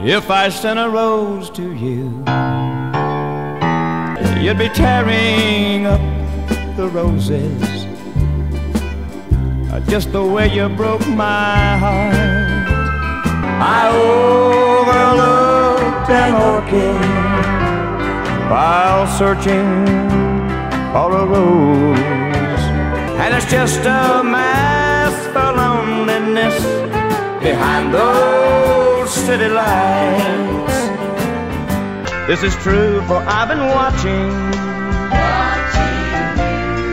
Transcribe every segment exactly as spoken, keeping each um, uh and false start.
If I sent a rose to you, you'd be tearing up the roses, just the way you broke my heart. I overlooked an orchid while searching for a rose, and it's just a mask for loneliness behind those city lights. This is true, for I've been watching, watching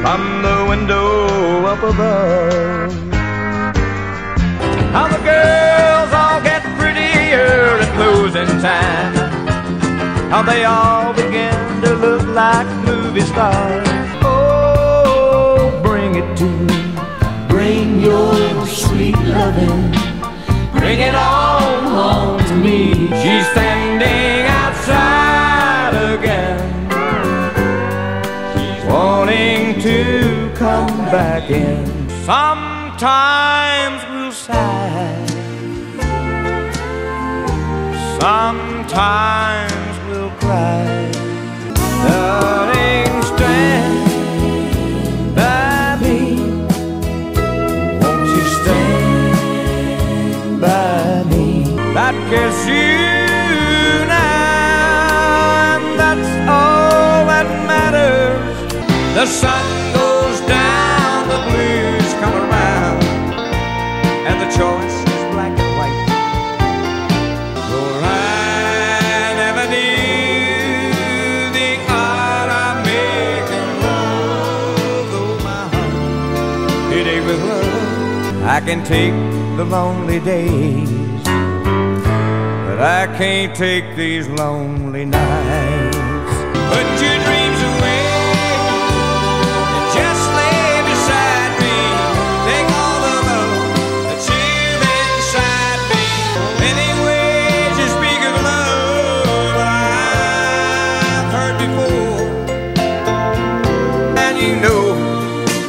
from the window up above. How the girls all get prettier at closing time, how they all begin to look like movie stars. Oh, bring it to me, bring your sweet loving, bring it all home to me. She's standing outside again, she's wanting to come back in. Sometimes we'll sigh, sometimes we'll cry. Darling, stand by me, won't you stand by me? That kiss you, the sun goes down, the blues come around, and the choice is black and white. For I never knew the art of making love, though my heart it ached with love. I can take the lonely days, but I can't take these lonely nights. Put your dreams away,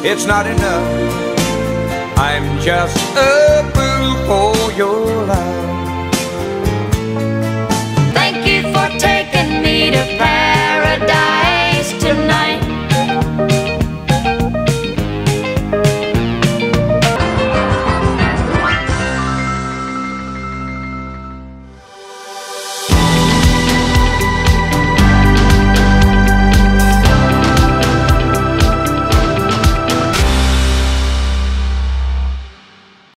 it's not enough. I'm just a fool for your love.